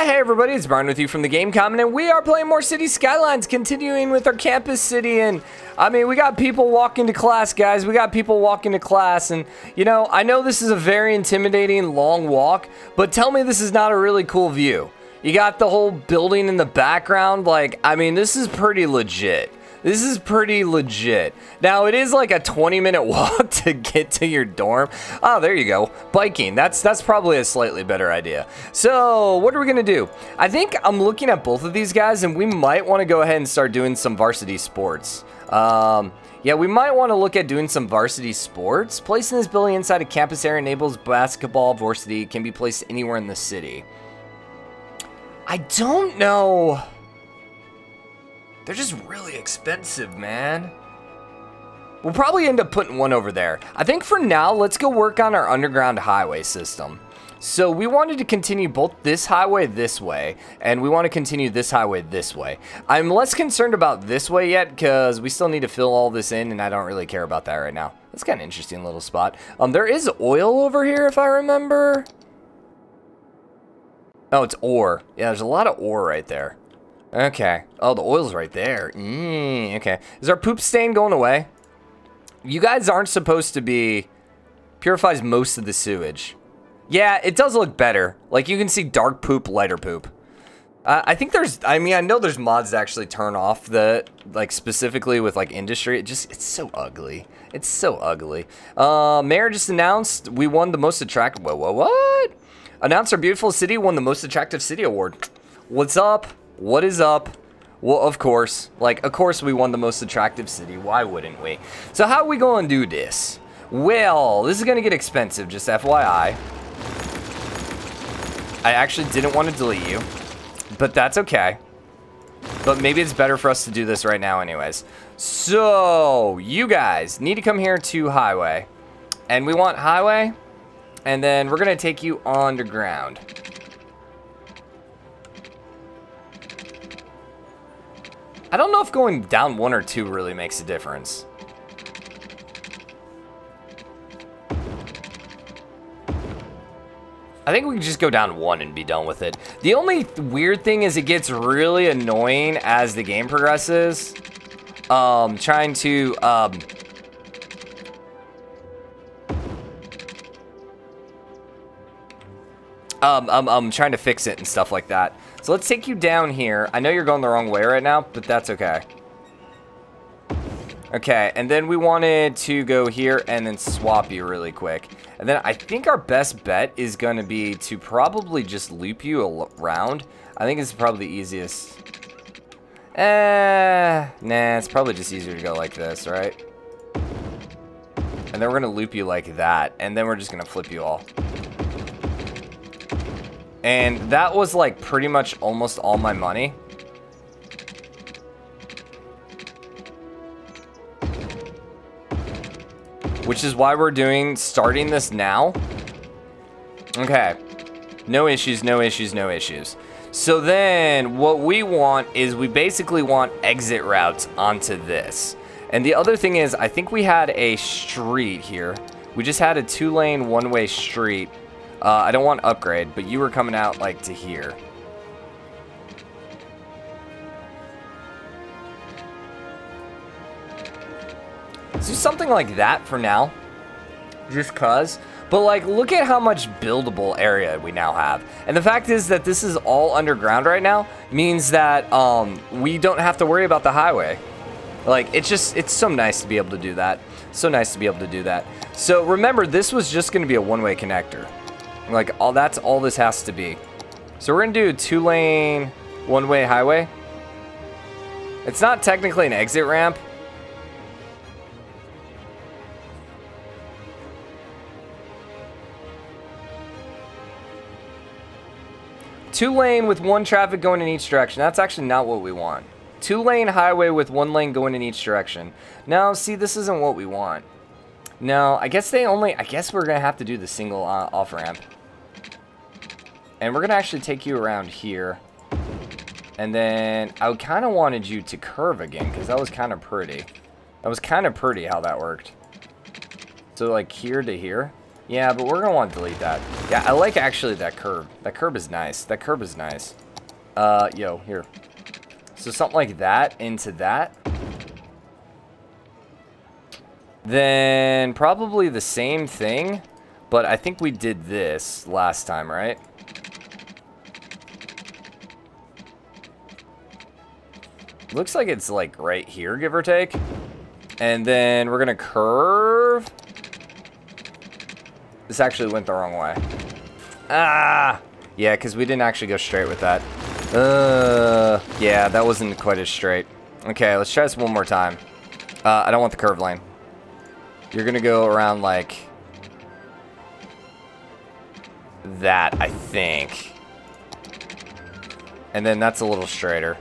Hey everybody, it's Brian with you from the Game Comment, and we are playing more Cities: Skylines, continuing with our campus city. And I mean, we got people walking to class, guys. We got people walking to class, and you know, I know this is a very intimidating long walk, but tell me this is not a really cool view. You got the whole building in the background. Like, I mean, this is pretty legit. This is pretty legit. Now, it is like a 20-minute walk to get to your dorm. Oh, there you go. Biking. That's probably a slightly better idea. So, what are we going to do? I think I'm looking at both of these guys, and we might want to go ahead and start doing some varsity sports. Yeah, we might want to look at doing some varsity sports. Placing this building inside a campus area enables basketball varsity. Can be placed anywhere in the city. I don't know... They're just really expensive, man. We'll probably end up putting one over there. I think for now, let's go work on our underground highway system. So we wanted to continue both this highway this way, and we want to continue this highway this way. I'm less concerned about this way yet because we still need to fill all this in, and I don't really care about that right now. That's kind of an interesting little spot. There is oil over here, if I remember. Oh, it's ore. Yeah, there's a lot of ore right there. Okay. Oh, the oil's right there. Okay. Is our poop stain going away? You guys aren't supposed to be... Purifies most of the sewage. Yeah, it does look better. Like, you can see dark poop, lighter poop. I think there's... I mean, I know there's mods that actually turn off the... Like, specifically with, like, industry. It just... It's so ugly. It's so ugly. Mayor just announced we won the most attractive... Whoa, whoa, what? Announced our beautiful city won the most attractive city award. What's up? What is up? Well, of course. Like, of course we won the most attractive city. Why wouldn't we? So how are we going to do this? Well, this is going to get expensive, just FYI. I actually didn't want to delete you, but that's okay. But maybe it's better for us to do this right now anyways. So, you guys need to come here to highway. And we want highway. And then we're going to take you underground. I don't know if going down one or two really makes a difference. I think we can just go down one and be done with it. The only weird thing is it gets really annoying as the game progresses. Trying to... trying to fix it and stuff like that. So let's take you down here. I know you're going the wrong way right now, but that's okay. Okay, and then we wanted to go here and then swap you really quick. And then I think our best bet is going to be to probably just loop you around. I think it's probably the easiest. Nah, it's probably just easier to go like this, right? And then we're going to loop you like that. And then we're just going to flip you all. And that was like pretty much almost all my money. Which is why we're starting this now. Okay. No issues, no issues, no issues. So then what we want is we basically want exit routes onto this. And the other thing is I think we had a street here. We just had a two-lane one-way street. I don't want upgrade, but you were coming out, like, to here. Let's do something like that for now. Just cause. But, like, look at how much buildable area we now have. And the fact is that this is all underground right now. Means that, we don't have to worry about the highway. Like, it's just, it's so nice to be able to do that. So nice to be able to do that. So, remember, this was just going to be a one-way connector. Like, all that's all this has to be. So we're going to do a two-lane, one-way highway. It's not technically an exit ramp. Two-lane with one traffic going in each direction. That's actually not what we want. Two-lane highway with one lane going in each direction. Now, see, this isn't what we want. No, I guess they only... I guess we're going to have to do the single off-ramp. And we're going to actually take you around here. And then I kind of wanted you to curve again because that was kind of pretty. That was kind of pretty how that worked. So, like, here to here. Yeah, but we're going to want to delete that. Yeah, I like actually that curb. That curb is nice. That curb is nice. Yo, here. So something like that into that. Then probably the same thing, but I think we did this last time, right? Looks like it's like right here, give or take. And then we're gonna curve. This actually went the wrong way. Ah, yeah, because we didn't actually go straight with that. Yeah, that wasn't quite as straight. Okay, let's try this one more time. I don't want the curve lane. You're gonna go around like that, I think. And then that's a little straighter.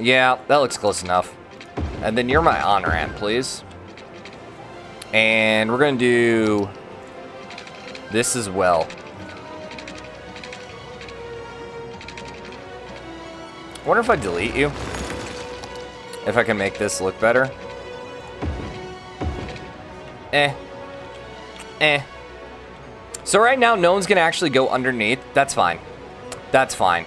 Yeah, that looks close enough. And then you're my on-ramp, please. And we're gonna do this as well. I wonder if I delete you. If I can make this look better. So right now, no one's going to actually go underneath. That's fine. That's fine.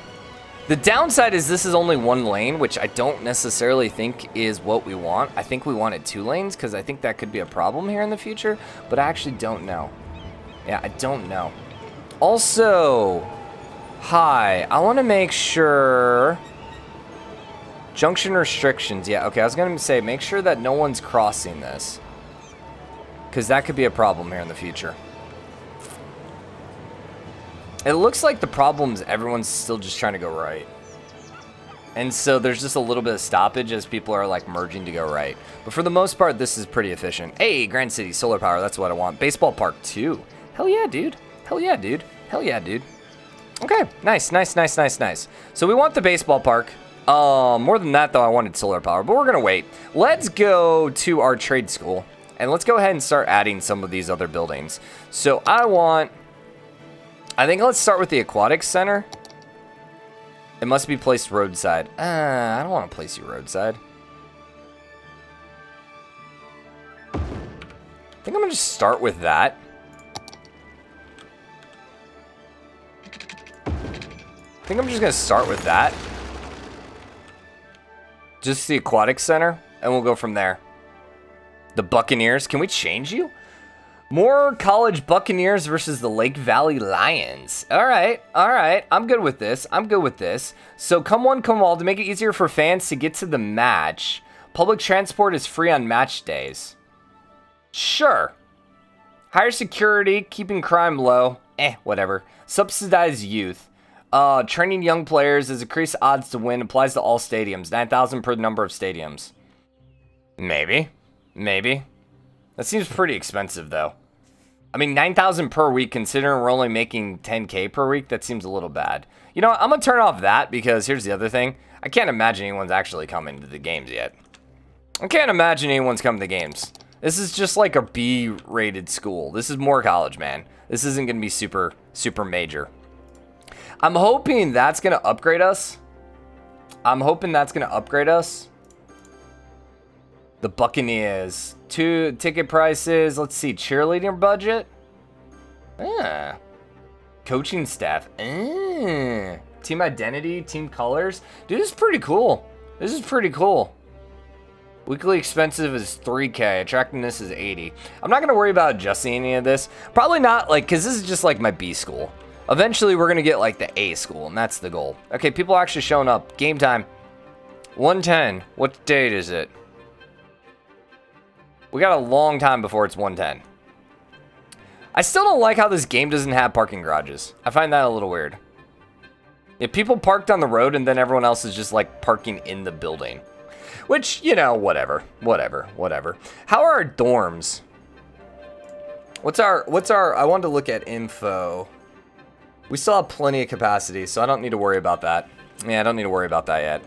The downside is this is only one lane, which I don't necessarily think is what we want. I think we wanted two lanes because I think that could be a problem here in the future. But I actually don't know. Yeah, I don't know. Also, hi. I want to make sure... Junction restrictions. Yeah, okay. I was going to say, make sure that no one's crossing this. Because that could be a problem here in the future. It looks like the problem is everyone's still just trying to go right. And so there's just a little bit of stoppage as people are like merging to go right. But for the most part, this is pretty efficient. Hey, Grand City, solar power, that's what I want. Baseball park too. Hell yeah, dude. Hell yeah, dude. Hell yeah, dude. Okay, nice, nice, nice, nice, nice. So we want the baseball park. More than that though, I wanted solar power, but we're gonna wait. Let's go to our trade school and let's go ahead and start adding some of these other buildings. So I think let's start with the aquatics center. It must be placed roadside. I don't want to place you roadside. I think I'm going to just start with that. I think I'm just going to start with that. Just the aquatics center, and we'll go from there. The Buccaneers. Can we change you? More college Buccaneers versus the Lake Valley Lions. All right, I'm good with this, I'm good with this. So come one, come all, to make it easier for fans to get to the match, public transport is free on match days. Sure. Higher security, keeping crime low, whatever. Subsidized youth. Training young players is increased odds to win, applies to all stadiums, 9,000 per number of stadiums. Maybe, maybe. That seems pretty expensive, though. I mean, 9,000 per week, considering we're only making 10K per week, that seems a little bad. You know what? I'm going to turn off that, because here's the other thing. I can't imagine anyone's actually coming to the games yet. I can't imagine anyone's coming to the games. This is just like a B-rated school. This is more college, man. This isn't going to be super, super major. I'm hoping that's going to upgrade us. I'm hoping that's going to upgrade us. The Buccaneers. 2 ticket prices. Let's see. Cheerleading budget. Coaching staff. Team identity. Team colors. Dude, this is pretty cool. This is pretty cool. Weekly expensive is 3K. Attractiveness is 80. I'm not going to worry about adjusting any of this. Probably not, like, because this is just like my B school. Eventually, we're going to get like the A school, and that's the goal. Okay, people are actually showing up. Game time. 1:10. What date is it? We got a long time before it's 1:10. I still don't like how this game doesn't have parking garages. I find that a little weird. Yeah, people parked on the road and then everyone else is just like parking in the building. Which, you know, whatever. Whatever. Whatever. How are our dorms? What's our I wanted to look at info. We still have plenty of capacity, so I don't need to worry about that. Yeah, I don't need to worry about that yet.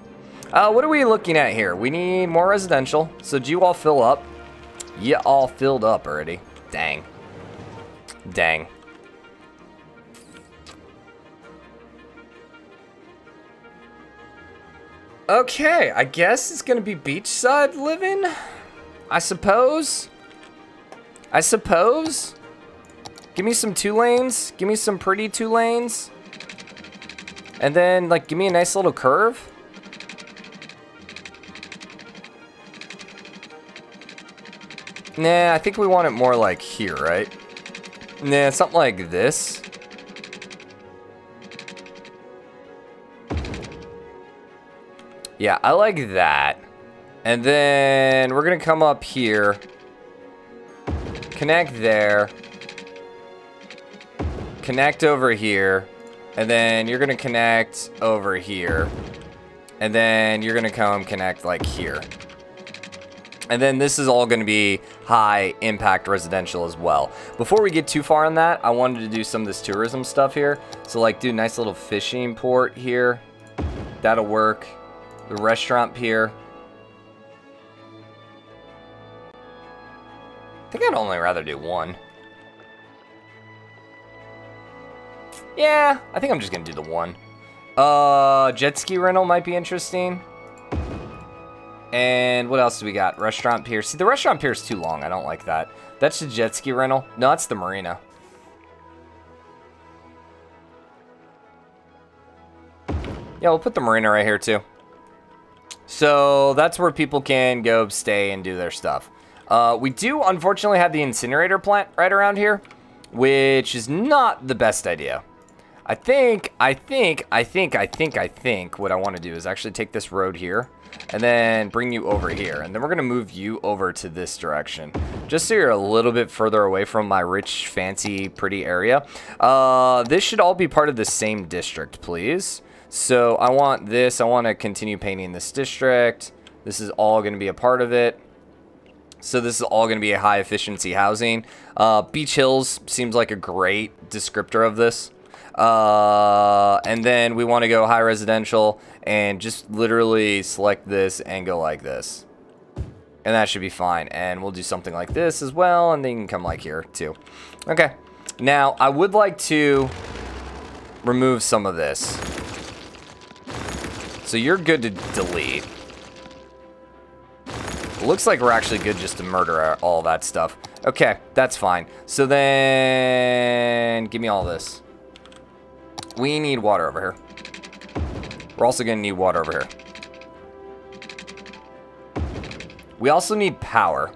What are we looking at here? We need more residential. So do you all fill up? You all filled up already. Dang. Dang. Okay, I guess it's gonna be beachside living, I suppose. I I suppose. Give me some two lanes. Give me some pretty two lanes. And then, like, give me a nice little curve. Nah, I think we want it more like here, right? Nah, something like this. Yeah, I like that. And then we're gonna come up here. Connect there. Connect over here. And then you're gonna connect over here. And then you're gonna come connect like here. And then this is all going to be high impact residential as well. Before we get too far on that, I wanted to do some of this tourism stuff here. So like do a nice little fishing port here. That'll work. The restaurant pier. I think I'd only rather do one. Yeah, I think I'm just going to do the one. Jet ski rental might be interesting. And what else do we got? Restaurant pier. See, the restaurant pier is too long. I don't like that. That's the jet ski rental. No, that's the marina. Yeah, we'll put the marina right here too. So that's where people can go stay and do their stuff. We do unfortunately have the incinerator plant right around here, which is not the best idea. I think what I want to do is actually take this road here and then bring you over here. And then we're going to move you over to this direction. Just so you're a little bit further away from my rich, fancy, pretty area. This should all be part of the same district, please. So I want this. I want to continue painting this district. This is all going to be a part of it. So this is all going to be a high efficiency housing. Beach Hills seems like a great descriptor of this. And then we want to go high residential and just literally select this and go like this. And that should be fine. And we'll do something like this as well. And then you can come like here too. Okay. Now I would like to remove some of this. So you're good to delete. It looks like we're actually good just to murder all that stuff. Okay. That's fine. So then give me all this. We need water over here. We're also going to need water over here. We also need power.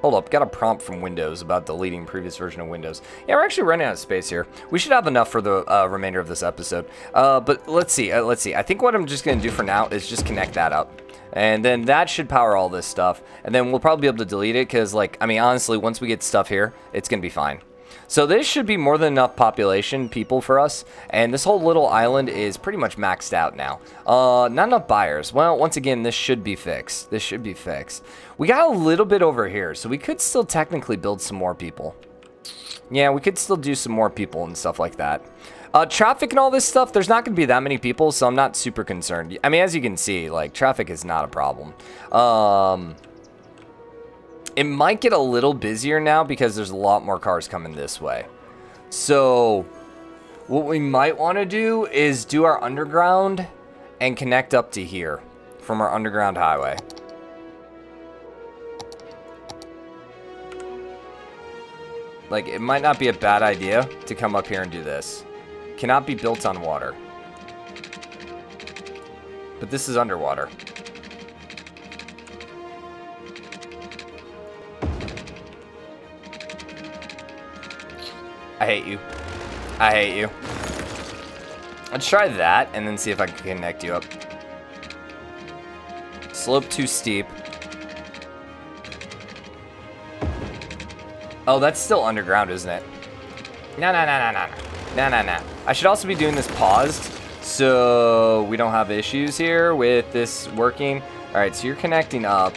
Hold up. Got a prompt from Windows about deleting previous version of Windows. Yeah, we're actually running out of space here. We should have enough for the remainder of this episode. But let's see. I think what I'm just going to do for now is just connect that up. And then that should power all this stuff. And then we'll probably be able to delete it because, like, I mean, honestly, once we get stuff here, it's going to be fine. So this should be more than enough population, people for us. And this whole little island is pretty much maxed out now. Not enough buyers. Well, once again, this should be fixed. This should be fixed. We got a little bit over here, so we could still technically build some more people. Yeah, we could still do some more people and stuff like that. Traffic and all this stuff, there's not going to be that many people, so I'm not super concerned. I mean, as you can see, like, traffic is not a problem. It might get a little busier now because there's a lot more cars coming this way. So what we might want to do is do our underground and connect up to here from our underground highway. Like, it might not be a bad idea to come up here and do this. Cannot be built on water. But this is underwater. I hate you. I hate you. Let's try that and then see if I can connect you up. Slope too steep. Oh, that's still underground, isn't it? No, no, no, no, no, no, no, no. I should also be doing this paused, so we don't have issues here with this working. All right, so you're connecting up.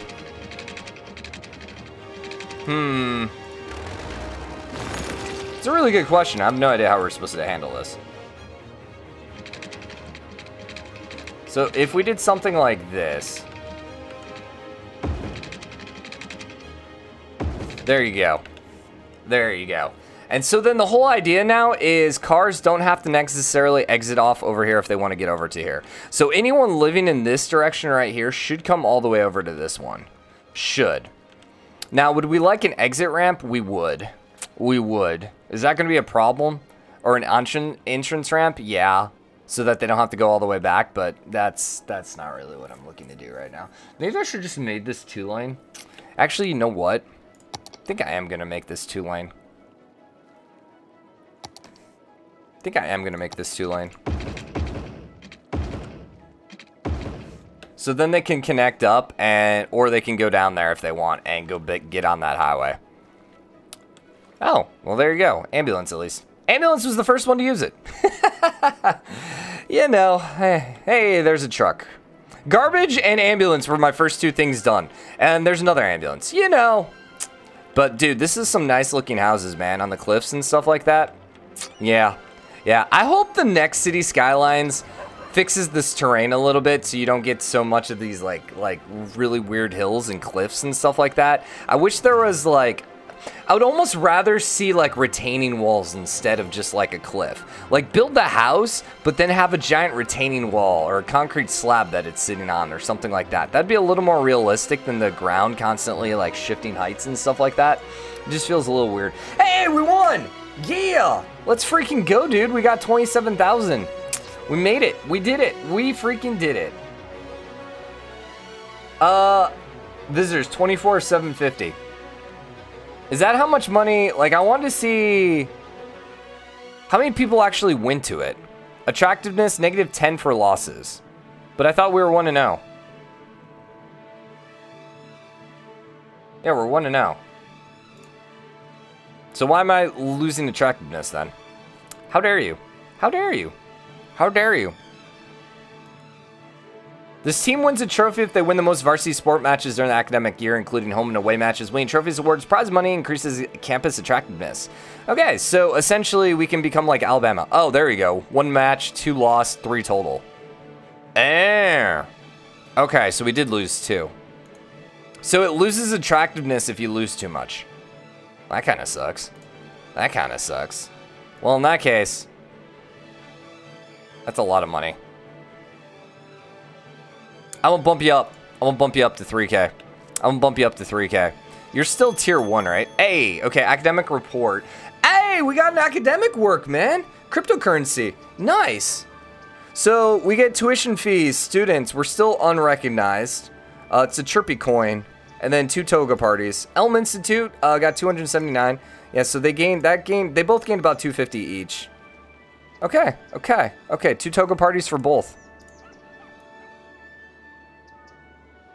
It's a really good question. I have no idea how we're supposed to handle this. So if we did something like this. There you go. There you go. And so then the whole idea now is cars don't have to necessarily exit off over here if they want to get over to here. So anyone living in this direction right here should come all the way over to this one. Should. Now, would we like an exit ramp? We would. We would. Is that going to be a problem? Or an entrance ramp? Yeah. So that they don't have to go all the way back, but that's not really what I'm looking to do right now. Maybe I should just made this 2-lane. Actually, you know what? I think I am going to make this 2-lane. I think I am going to make this 2-lane. So then they can connect up, and or they can go down there if they want and go get on that highway. Oh, well, there you go. Ambulance, at least. Ambulance was the first one to use it. You know, hey, there's a truck. Garbage and ambulance were my first two things done. And there's another ambulance, you know. But, dude, this is some nice-looking houses, man, on the cliffs and stuff like that. Yeah. Yeah, I hope the next City Skylines fixes this terrain a little bit so you don't get so much of these, like really weird hills and cliffs and stuff like that. I wish there was, like... I would almost rather see, like, retaining walls instead of just, like, a cliff. Like, build the house, but then have a giant retaining wall or a concrete slab that it's sitting on or something like that. That'd be a little more realistic than the ground constantly, like, shifting heights and stuff like that. It just feels a little weird. Hey, we won! Yeah! Let's freaking go, dude. We got 27,000. We made it. We did it. We freaking did it. Visitors, 24,750. Is that how much money? Like, I wanted to see how many people actually went to it. Attractiveness, -10 for losses. But I thought we were 1-0. Yeah, we're 1-0. So why am I losing attractiveness then? How dare you? How dare you? How dare you? This team wins a trophy if they win the most varsity sport matches during the academic year, including home and away matches. Winning trophies, awards, prize money increases campus attractiveness. Okay, so essentially we can become like Alabama. Oh, there we go. 1 match, 2 lost, 3 total. Okay, so we did lose 2. So it loses attractiveness if you lose too much. That kind of sucks. That kind of sucks. Well, in that case, that's a lot of money. I won't bump you up. I won't bump you up to 3K. I won't bump you up to 3K. You're still tier 1, right? Hey, okay, academic report. Hey, we got an academic work, man. Cryptocurrency. Nice. So we get tuition fees, students. We're still unrecognized. It's a Chirpy Coin. And then 2 toga parties. Elm Institute got 279. Yeah, so they gained that game. They both gained about 250 each. Okay, okay, okay. 2 toga parties for both.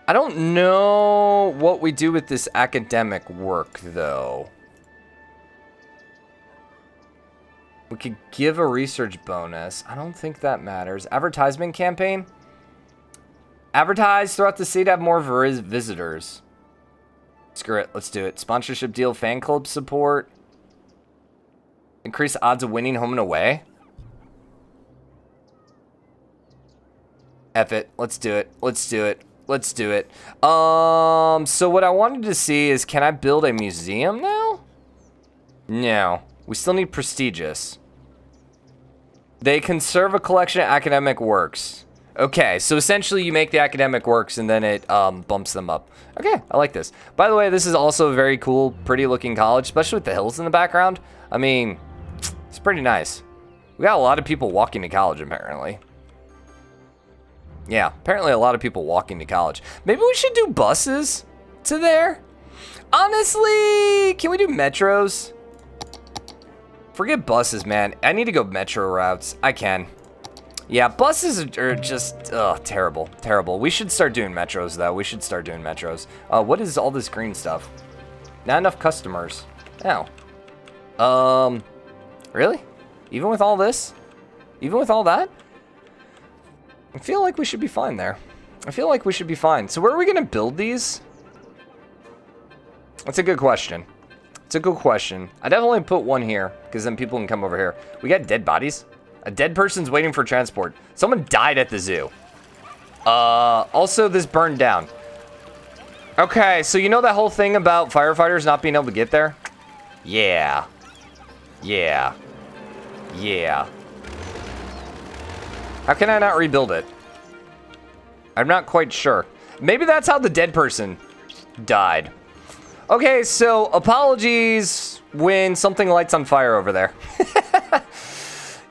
I don't know what we do with this academic work, though. We could give a research bonus. I don't think that matters. Advertisement campaign? Advertise throughout the city to have more visitors. Screw it. Let's do it. Sponsorship deal, fan club support. Increase odds of winning home and away. F it. Let's do it. Let's do it. Let's do it. So what I wanted to see is, can I build a museum now? No. We still need prestigious. They conserve a collection of academic works. Okay, so essentially you make the academic works and then it bumps them up. Okay, I like this. By the way, this is also a very cool, pretty looking college, especially with the hills in the background. I mean, it's pretty nice. We got a lot of people walking to college, apparently. Yeah, apparently a lot of people walking to college. Maybe we should do buses to there? Honestly, can we do metros? Forget buses, man. I need to go metro routes. I can. Yeah, buses are just terrible. Terrible. We should start doing metros, though. We should start doing metros. What is all this green stuff? Not enough customers. Oh. Really? Even with all this? Even with all that? I feel like we should be fine there. I feel like we should be fine. So where are we going to build these? That's a good question. It's a good question. I definitely put one here because then people can come over here. We got dead bodies. A dead person's waiting for transport. Someone died at the zoo. Also, this burned down. Okay, so you know that whole thing about firefighters not being able to get there? Yeah. Yeah. Yeah. How can I not rebuild it? I'm not quite sure. Maybe that's how the dead person died. Okay, so apologies when something lights on fire over there.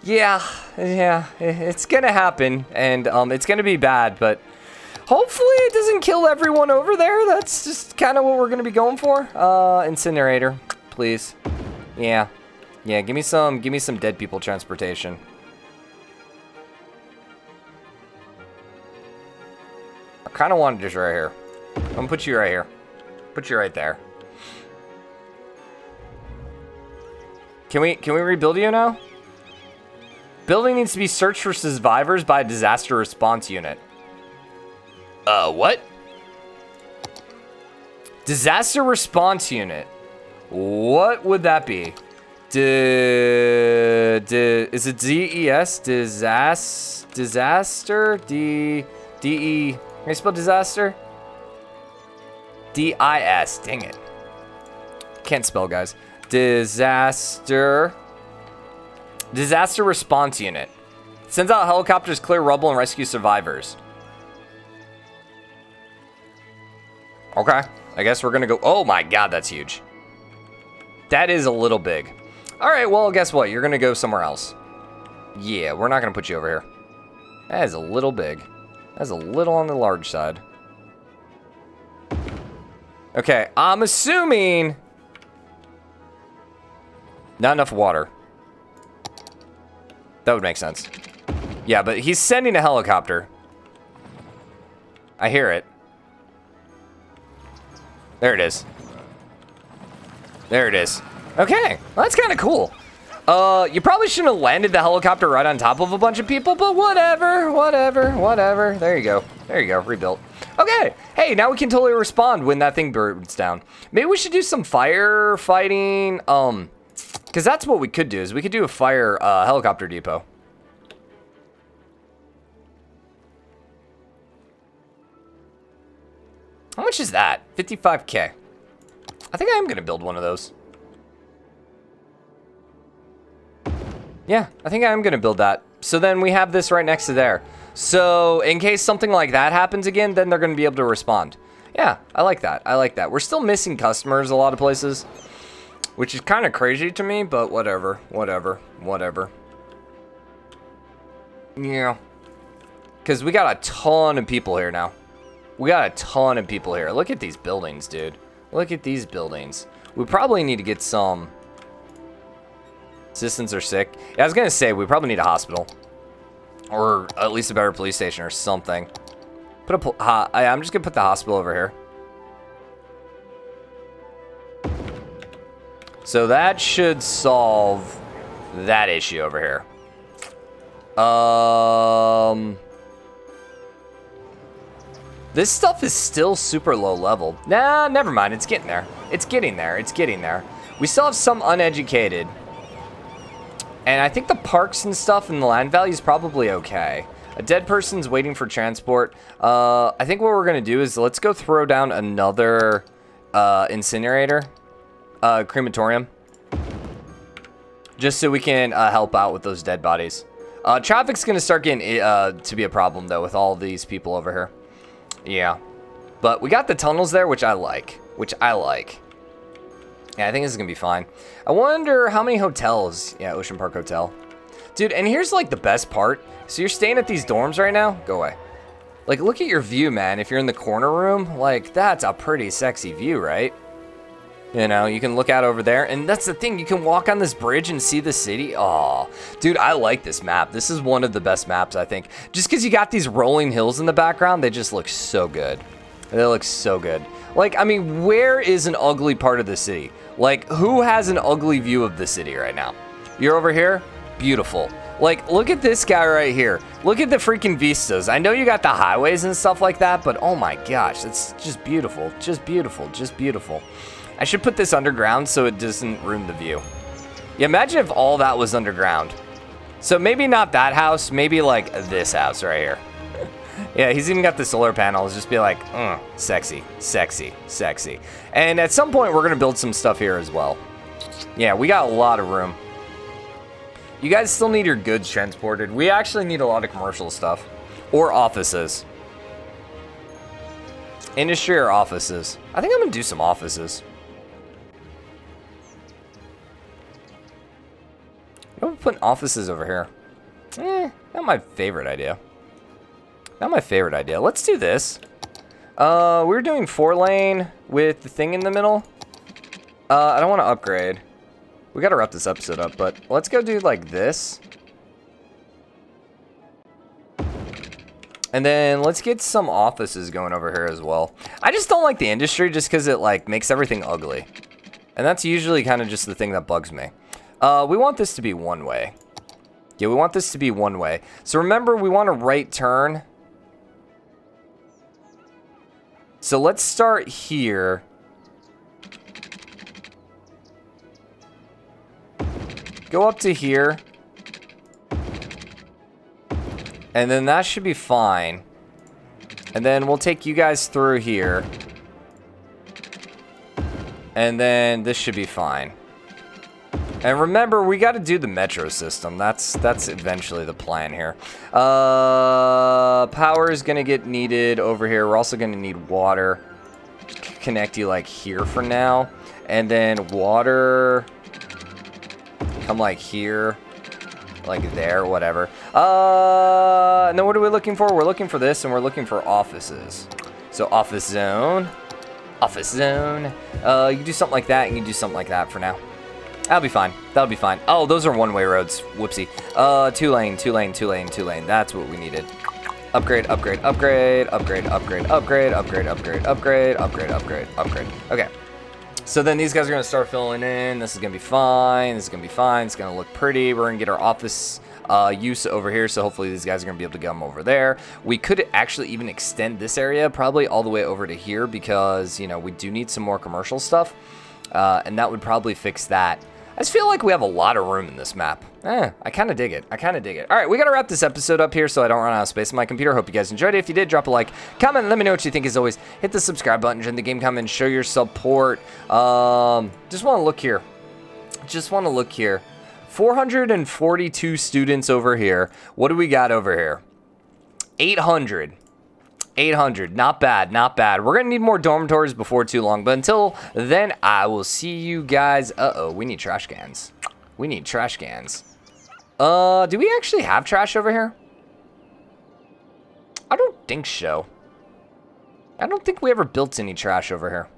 Yeah, it's gonna happen, and it's gonna be bad, but hopefully it doesn't kill everyone over there. That's just kind of what we're gonna be going for. Incinerator, please. Yeah, give me some dead people transportation. I kind of wanted this right here. I'm gonna put you right here. Put you right there. Can we rebuild you now? Building needs to be searched for survivors by a disaster response unit. What? Disaster response unit. What would that be? Is it DES? Disaster? DE. Can I spell disaster? DIS. Dang it. Can't spell, guys. Disaster response unit. Sends out helicopters, clear rubble, and rescue survivors. Okay. I guess we're gonna go... Oh my god, that's huge. That is a little big. Alright, well, guess what? You're gonna go somewhere else. Yeah, we're not gonna put you over here. That is a little big. That's a little on the large side. Okay, I'm assuming... Not enough water. That would make sense. Yeah, but he's sending a helicopter. I hear it. There it is. There it is. Okay, well, that's kind of cool. You probably shouldn't have landed the helicopter right on top of a bunch of people, but whatever. There you go. Rebuilt. Okay. Hey, now we can totally respond when that thing burns down. Maybe we should do some firefighting. Because that's what we could do, is we could do a fire helicopter depot. How much is that? 55K. I think I am going to build one of those. Yeah, I think I am going to build that. So then we have this right next to there. So in case something like that happens again, then they're going to be able to respond. Yeah, I like that. We're still missing customers a lot of places. Which is kind of crazy to me, but whatever. Yeah. Because we got a ton of people here now. Look at these buildings, dude. We probably need to get some... Citizens are sick. Yeah, I was going to say, we probably need a hospital. Or at least a better police station or something. I'm just going to put the hospital over here. So that should solve that issue over here. This stuff is still super low level. Nah, never mind. It's getting there. We still have some uneducated. And I think the parks and stuff and the land value is probably okay. A dead person's waiting for transport. I think what we're going to do is let's go throw down another incinerator. Crematorium, just so we can help out with those dead bodies. Traffic's gonna start getting to be a problem though with all these people over here. Yeah, but we got the tunnels there, which I like. Yeah, I think this is gonna be fine. I wonder how many hotels. Yeah, Ocean Park Hotel, dude. And here's like the best part. So you're staying at these dorms right now. Go away. Like, look at your view, man. If you're in the corner room, like that's a pretty sexy view, right? You know, you can look out over there, and that's the thing. You can walk on this bridge and see the city. Oh, dude, I like this map. This is one of the best maps, I think. Just because you got these rolling hills in the background, they just look so good. Like, I mean, where is an ugly part of the city? Like, who has an ugly view of the city right now? You're over here? Beautiful. Like, look at this guy right here. Look at the freaking vistas. I know you got the highways and stuff like that, but oh my gosh, it's just beautiful. I should put this underground so it doesn't ruin the view. Yeah, imagine if all that was underground. So maybe not that house, maybe like this house right here. Yeah, he's even got the solar panels. Just be like, sexy. And at some point, we're going to build some stuff here as well. Yeah, we got a lot of room. You guys still need your goods transported. We actually need a lot of commercial stuff. Or offices. Industry or offices. I think I'm gonna do some offices. I'm putting offices over here. Not my favorite idea. Not my favorite idea. Let's do this. We're doing 4-lane with the thing in the middle. I don't want to upgrade. We got to wrap this episode up, but let's go do like this. And then let's get some offices going over here as well. I just don't like the industry just because it like makes everything ugly. And that's usually kind of just the thing that bugs me. We want this to be one way. Yeah, we want this to be one way. So remember, we want a right turn. So let's start here. Go up to here. And then that should be fine. And then we'll take you guys through here. And then this should be fine. And remember, we got to do the metro system. That's eventually the plan here. Power is going to get needed over here. We're also going to need water. Connect you like here for now. And then water. Come like here. Like there, whatever. And then what are we looking for? We're looking for this and we're looking for offices. So office zone. Office zone. You can do something like that and you can do something like that for now. That'll be fine. That'll be fine. Oh, those are one-way roads. Whoopsie. 2-lane. That's what we needed. Upgrade. Okay. So then these guys are going to start filling in. This is going to be fine. This is going to be fine. It's going to look pretty. We're going to get our office use over here. So hopefully these guys are going to be able to come over there. We could actually even extend this area probably all the way over to here because, you know, we do need some more commercial stuff. And that would probably fix that. I just feel like we have a lot of room in this map. I kind of dig it. All right, we got to wrap this episode up here so I don't run out of space on my computer. Hope you guys enjoyed it. If you did, drop a like, comment, let me know what you think. As always, hit the subscribe button, join the game comment, show your support. Just want to look here. 442 students over here. What do we got over here? 800. Not bad, not bad. We're going to need more dormitories before too long. But until then, I will see you guys. Uh-oh, we need trash cans. Do we actually have trash over here? I don't think so. I don't think we ever built any trash over here.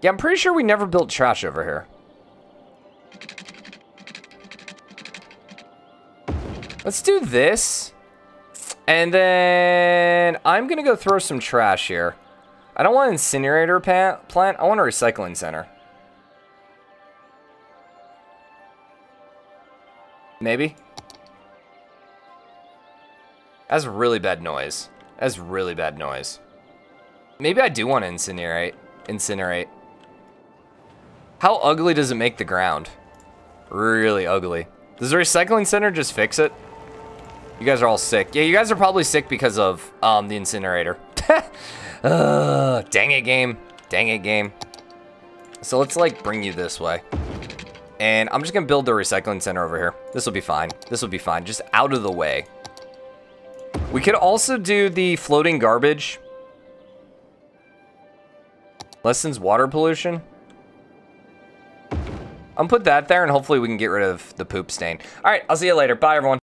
Yeah, I'm pretty sure we never built trash over here. Let's do this, and then I'm going to go throw some trash here. I don't want an incinerator plant. I want a recycling center. Maybe. That's really bad noise. Maybe I do want to incinerate. How ugly does it make the ground? Really ugly. Does the recycling center just fix it? You guys are all sick. Yeah, you guys are probably sick because of the incinerator. Dang it, game. So let's like bring you this way. And I'm just going to build the recycling center over here. This will be fine. Just out of the way. We could also do the floating garbage. Lessens water pollution. I'm going to put that there and hopefully we can get rid of the poop stain. All right, I'll see you later. Bye, everyone.